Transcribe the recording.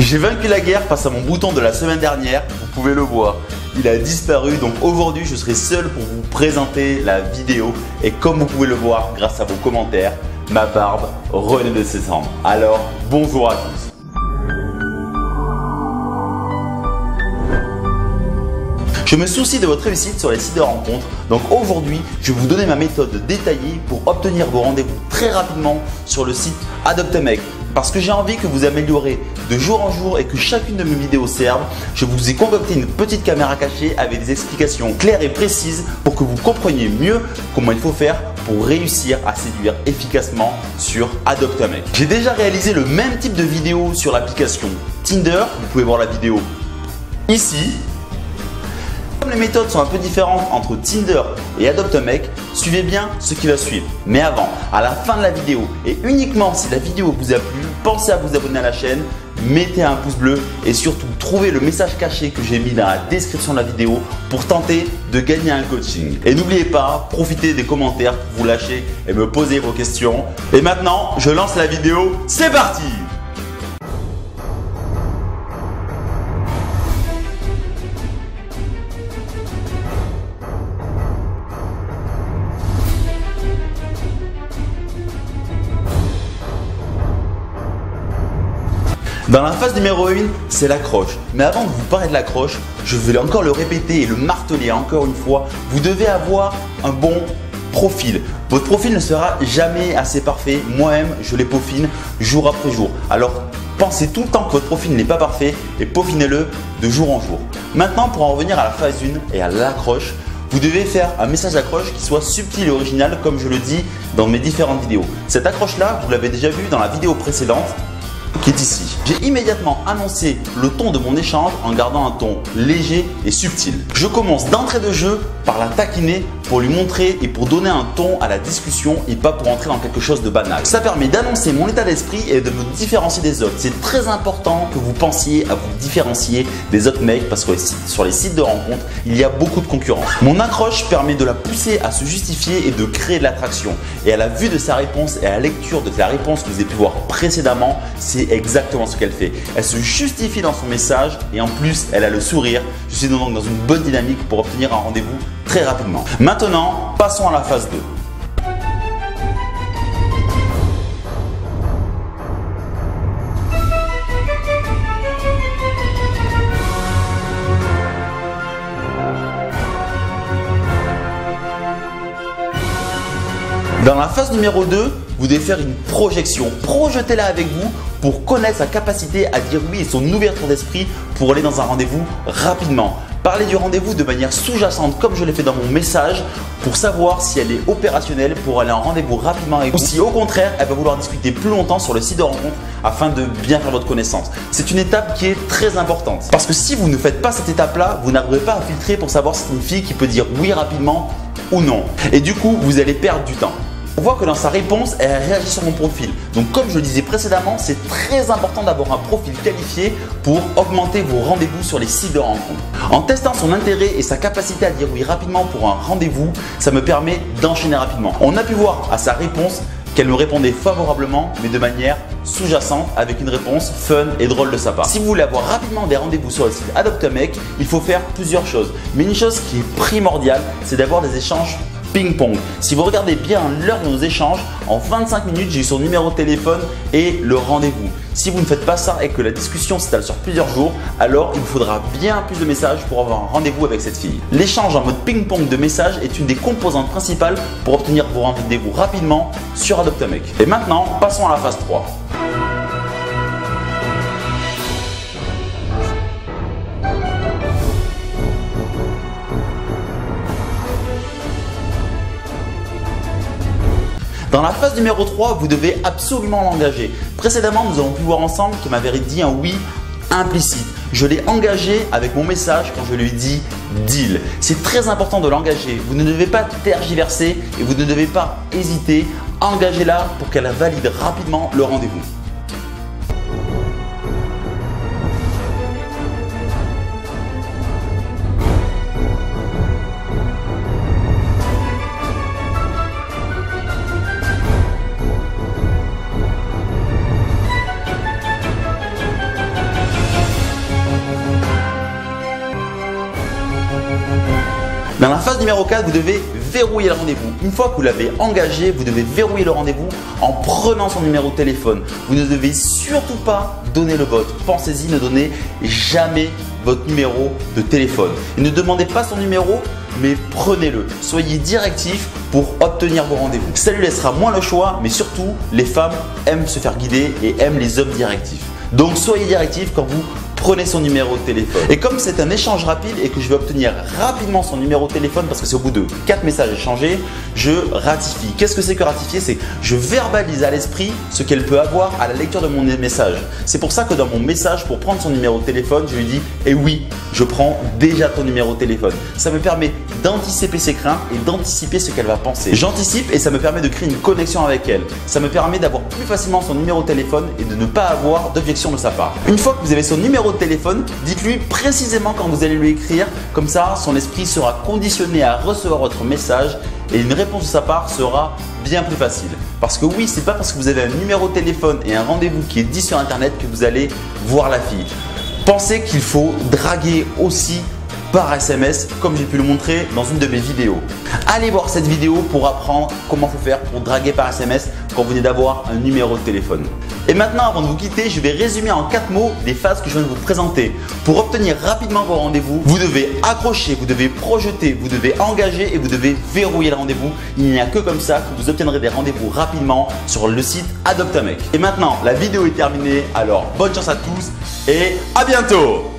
J'ai vaincu la guerre face à mon bouton de la semaine dernière, vous pouvez le voir. Il a disparu, donc aujourd'hui je serai seul pour vous présenter la vidéo et comme vous pouvez le voir grâce à vos commentaires, ma barbe renaît de ses cendres. Alors bonjour à tous. Je me soucie de votre réussite sur les sites de rencontres, donc aujourd'hui je vais vous donner ma méthode détaillée pour obtenir vos rendez-vous très rapidement sur le site AdopteUnMec. Parce que j'ai envie que vous améliorez de jour en jour et que chacune de mes vidéos serve, je vous ai concocté une petite caméra cachée avec des explications claires et précises pour que vous compreniez mieux comment il faut faire pour réussir à séduire efficacement sur AdopteUnMec. J'ai déjà réalisé le même type de vidéo sur l'application Tinder, vous pouvez voir la vidéo ici. Comme les méthodes sont un peu différentes entre Tinder et AdopteUnMec, suivez bien ce qui va suivre. Mais avant, à la fin de la vidéo et uniquement si la vidéo vous a plu, pensez à vous abonner à la chaîne, mettez un pouce bleu et surtout trouvez le message caché que j'ai mis dans la description de la vidéo pour tenter de gagner un coaching. Et n'oubliez pas, profitez des commentaires pour vous lâcher et me poser vos questions. Et maintenant, je lance la vidéo, c'est parti! Dans la phase numéro 1, c'est l'accroche. Mais avant de vous parler de l'accroche, je vais encore le répéter et le marteler encore une fois. Vous devez avoir un bon profil. Votre profil ne sera jamais assez parfait. Moi-même, je les peaufine jour après jour. Alors, pensez tout le temps que votre profil n'est pas parfait et peaufinez-le de jour en jour. Maintenant, pour en revenir à la phase 1 et à l'accroche, vous devez faire un message d'accroche qui soit subtil et original, comme je le dis dans mes différentes vidéos. Cette accroche-là, vous l'avez déjà vu dans la vidéo précédente, qui est ici. J'ai immédiatement annoncé le ton de mon échange en gardant un ton léger et subtil. Je commence d'entrée de jeu par la taquiner pour lui montrer et pour donner un ton à la discussion et pas pour entrer dans quelque chose de banal. Ça permet d'annoncer mon état d'esprit et de me différencier des autres. C'est très important que vous pensiez à vous différencier des autres mecs parce que sur les sites de rencontres, il y a beaucoup de concurrence. Mon accroche permet de la pousser à se justifier et de créer de l'attraction. Et à la vue de sa réponse et à la lecture de la réponse que vous avez pu voir précédemment, c'est exactement ce qu'elle fait. Elle se justifie dans son message et en plus, elle a le sourire. Je suis donc dans une bonne dynamique pour obtenir un rendez-vous très rapidement. Maintenant, passons à la phase 2. Dans la phase numéro 2, vous devez faire une projection. Projetez-la avec vous pour connaître sa capacité à dire oui et son ouverture d'esprit pour aller dans un rendez-vous rapidement. Parlez du rendez-vous de manière sous-jacente comme je l'ai fait dans mon message pour savoir si elle est opérationnelle pour aller en rendez-vous rapidement avec vous ou si au contraire elle va vouloir discuter plus longtemps sur le site de rencontre afin de bien faire votre connaissance. C'est une étape qui est très importante parce que si vous ne faites pas cette étape-là, vous n'arriverez pas à filtrer pour savoir si c'est une fille qui peut dire oui rapidement ou non. Et du coup, vous allez perdre du temps. On voit que dans sa réponse, elle réagit sur mon profil. Donc comme je le disais précédemment, c'est très important d'avoir un profil qualifié pour augmenter vos rendez-vous sur les sites de rencontre. En testant son intérêt et sa capacité à dire oui rapidement pour un rendez-vous, ça me permet d'enchaîner rapidement. On a pu voir à sa réponse qu'elle me répondait favorablement mais de manière sous-jacente avec une réponse fun et drôle de sa part. Si vous voulez avoir rapidement des rendez-vous sur le site AdopteUnMec, il faut faire plusieurs choses. Mais une chose qui est primordiale, c'est d'avoir des échanges ping-pong. Si vous regardez bien l'heure de nos échanges, en 25 minutes, j'ai eu son numéro de téléphone et le rendez-vous. Si vous ne faites pas ça et que la discussion s'étale sur plusieurs jours, alors il vous faudra bien plus de messages pour avoir un rendez-vous avec cette fille. L'échange en mode ping-pong de messages est une des composantes principales pour obtenir vos rendez-vous rapidement sur AdopteUnMec. Et maintenant, passons à la phase 3. Dans la phase numéro 3, vous devez absolument l'engager. Précédemment, nous avons pu voir ensemble qu'elle m'avait dit un oui implicite. Je l'ai engagé avec mon message quand je lui ai dit deal. C'est très important de l'engager. Vous ne devez pas tergiverser et vous ne devez pas hésiter. Engagez-la pour qu'elle valide rapidement le rendez-vous. Dans la phase numéro 4, vous devez verrouiller le rendez-vous. Une fois que vous l'avez engagé, vous devez verrouiller le rendez-vous en prenant son numéro de téléphone. Vous ne devez surtout pas donner le vôtre. Pensez-y, ne donnez jamais votre numéro de téléphone. Et ne demandez pas son numéro, mais prenez-le. Soyez directif pour obtenir vos rendez-vous. Ça lui laissera moins le choix, mais surtout, les femmes aiment se faire guider et aiment les hommes directifs. Donc, soyez directif quand vous prenez son numéro de téléphone. Et comme c'est un échange rapide et que je vais obtenir rapidement son numéro de téléphone parce que c'est au bout de 4 messages échangés, je ratifie. Qu'est-ce que c'est que ratifier? C'est je verbalise à l'esprit ce qu'elle peut avoir à la lecture de mon message. C'est pour ça que dans mon message, pour prendre son numéro de téléphone, je lui dis « Eh oui, je prends déjà ton numéro de téléphone ». Ça me permet d'anticiper ses craintes et d'anticiper ce qu'elle va penser. J'anticipe et ça me permet de créer une connexion avec elle. Ça me permet d'avoir plus facilement son numéro de téléphone et de ne pas avoir d'objection de sa part. Une fois que vous avez son numéro de téléphone, dites-lui précisément quand vous allez lui écrire, comme ça son esprit sera conditionné à recevoir votre message et une réponse de sa part sera bien plus facile. Parce que oui, c'est pas parce que vous avez un numéro de téléphone et un rendez-vous qui est dit sur internet que vous allez voir la fille. Pensez qu'il faut draguer aussi par SMS, comme j'ai pu le montrer dans une de mes vidéos. Allez voir cette vidéo pour apprendre comment faut faire pour draguer par SMS quand vous venez d'avoir un numéro de téléphone. Et maintenant, avant de vous quitter, je vais résumer en 4 mots les phases que je viens de vous présenter. Pour obtenir rapidement vos rendez-vous, vous devez accrocher, vous devez projeter, vous devez engager et vous devez verrouiller le rendez-vous. Il n'y a que comme ça que vous obtiendrez des rendez-vous rapidement sur le site AdopteUnMec. Et maintenant, la vidéo est terminée, alors bonne chance à tous et à bientôt!